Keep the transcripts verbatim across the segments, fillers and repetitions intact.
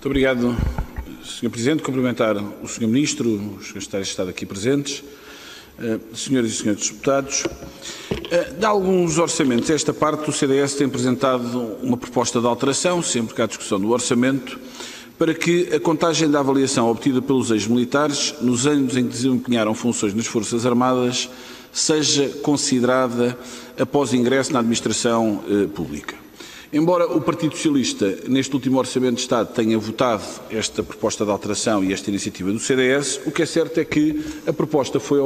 Muito obrigado, senhor Presidente. Cumprimentar o senhor Ministro, os secretários de Estado aqui presentes, senhoras e senhores deputados. De alguns orçamentos, esta parte, o C D S tem apresentado uma proposta de alteração, sempre que há discussão do orçamento, para que a contagem da avaliação obtida pelos ex-militares nos anos em que desempenharam funções nas Forças Armadas seja considerada após ingresso na administração eh, pública. Embora o Partido Socialista, neste último Orçamento de Estado, tenha votado esta proposta de alteração e esta iniciativa do C D S, o que é certo é que a proposta foi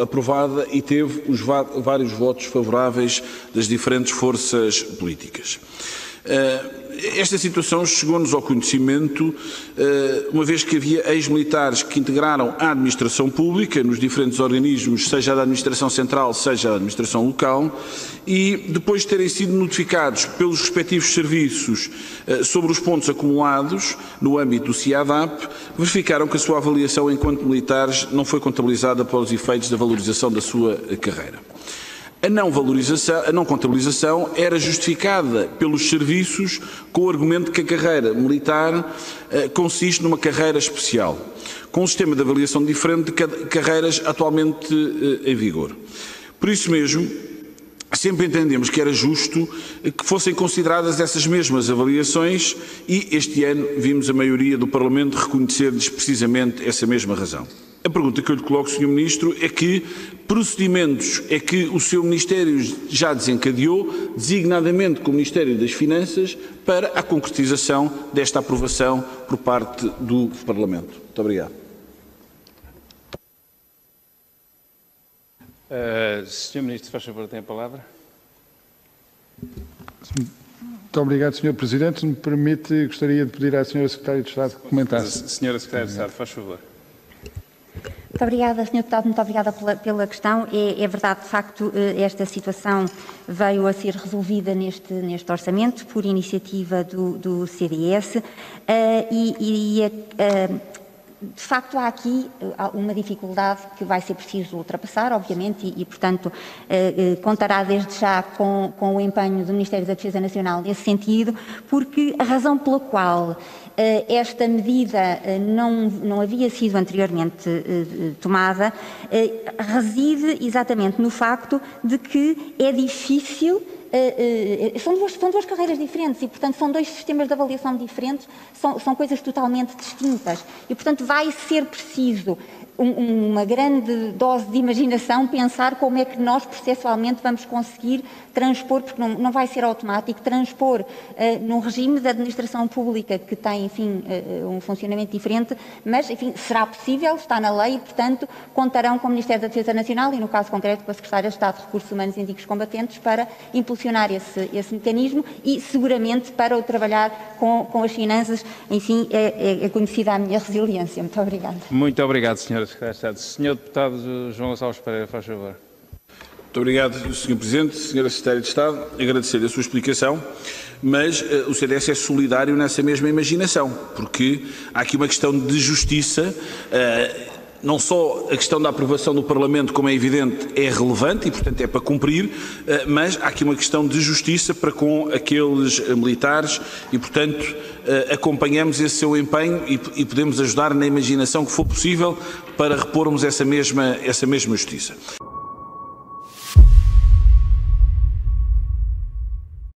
aprovada e teve os vários votos favoráveis das diferentes forças políticas. Esta situação chegou-nos ao conhecimento, uma vez que havia ex-militares que integraram a administração pública nos diferentes organismos, seja da administração central, seja da administração local, e depois de terem sido notificados pelos respectivos serviços sobre os pontos acumulados no âmbito do C I A D A P, verificaram que a sua avaliação enquanto militares não foi contabilizada para os efeitos da valorização da sua carreira. A não valorização, a não contabilização era justificada pelos serviços com o argumento que a carreira militar eh, consiste numa carreira especial, com um sistema de avaliação diferente de carreiras atualmente eh, em vigor. Por isso mesmo, sempre entendemos que era justo que fossem consideradas essas mesmas avaliações e este ano vimos a maioria do Parlamento reconhecer-lhes precisamente essa mesma razão. A pergunta que eu lhe coloco, senhor Ministro, é que procedimentos é que o seu Ministério já desencadeou, designadamente com o Ministério das Finanças, para a concretização desta aprovação por parte do Parlamento. Muito obrigado. Uh, senhor Ministro, faz favor, tem a palavra. Muito obrigado, senhor Presidente. Me permite, gostaria de pedir à senhora Secretária de Estado que comentasse. Senhora Secretária de Estado, faz favor. Muito obrigada, senhor Deputado, muito obrigada pela, pela questão. É, é verdade, de facto, esta situação veio a ser resolvida neste, neste orçamento por iniciativa do, do C D S uh, e, e uh, de facto há aqui uma dificuldade que vai ser preciso ultrapassar, obviamente, e, e portanto eh, contará desde já com, com o empenho do Ministério da Defesa Nacional nesse sentido, porque a razão pela qual eh, esta medida eh, não, não havia sido anteriormente eh, tomada eh, reside exatamente no facto de que é difícil. Uh, uh, são, duas, são duas carreiras diferentes e, portanto, são dois sistemas de avaliação diferentes, são, são coisas totalmente distintas e, portanto, vai ser preciso um, uma grande dose de imaginação pensar como é que nós processualmente vamos conseguir transpor, porque não, não vai ser automático, transpor uh, num regime de administração pública que tem, enfim, uh, um funcionamento diferente, mas, enfim, será possível, está na lei e, portanto, contarão com o Ministério da Defesa Nacional e, no caso concreto, com a Secretária de Estado de Recursos Humanos e Indígenas Combatentes para impulsionar funcionar esse, esse mecanismo e, seguramente, para o trabalhar com, com as finanças, enfim, é, é conhecida a minha resiliência. Muito obrigada. Muito obrigado, senhora Secretária de Estado. senhor Deputado João Gonçalves Pereira, faz favor. Muito obrigado, senhor Presidente, senhora Secretária de Estado. Agradecer a sua explicação, mas uh, o C D S é solidário nessa mesma imaginação, porque há aqui uma questão de justiça. Uh, Não só a questão da aprovação do Parlamento, como é evidente, é relevante e, portanto, é para cumprir, mas há aqui uma questão de justiça para com aqueles militares e, portanto, acompanhamos esse seu empenho e podemos ajudar na imaginação que for possível para repormos essa mesma, essa mesma justiça.